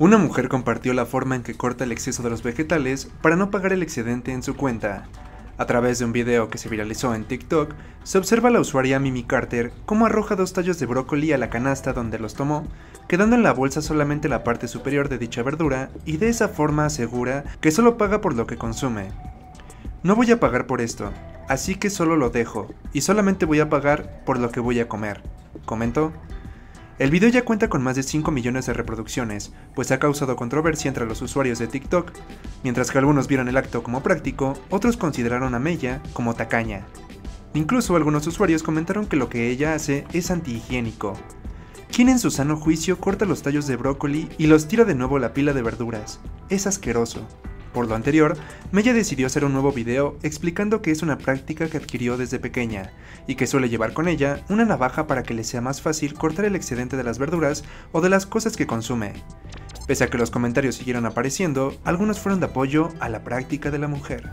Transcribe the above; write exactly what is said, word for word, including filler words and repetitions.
Una mujer compartió la forma en que corta el exceso de los vegetales para no pagar el excedente en su cuenta. A través de un video que se viralizó en TikTok, se observa a la usuaria Mimi Carter cómo arroja dos tallos de brócoli a la canasta donde los tomó, quedando en la bolsa solamente la parte superior de dicha verdura, y de esa forma asegura que solo paga por lo que consume. No voy a pagar por esto, así que solo lo dejo, y solamente voy a pagar por lo que voy a comer, comentó. El video ya cuenta con más de cinco millones de reproducciones, pues ha causado controversia entre los usuarios de TikTok. Mientras que algunos vieron el acto como práctico, otros consideraron a Mella como tacaña. Incluso algunos usuarios comentaron que lo que ella hace es antihigiénico. ¿Quién en su sano juicio corta los tallos de brócoli y los tira de nuevo a la pila de verduras? Es asqueroso. Por lo anterior, Mella decidió hacer un nuevo video explicando que es una práctica que adquirió desde pequeña, y que suele llevar con ella una navaja para que le sea más fácil cortar el excedente de las verduras o de las cosas que consume. Pese a que los comentarios siguieron apareciendo, algunos fueron de apoyo a la práctica de la mujer.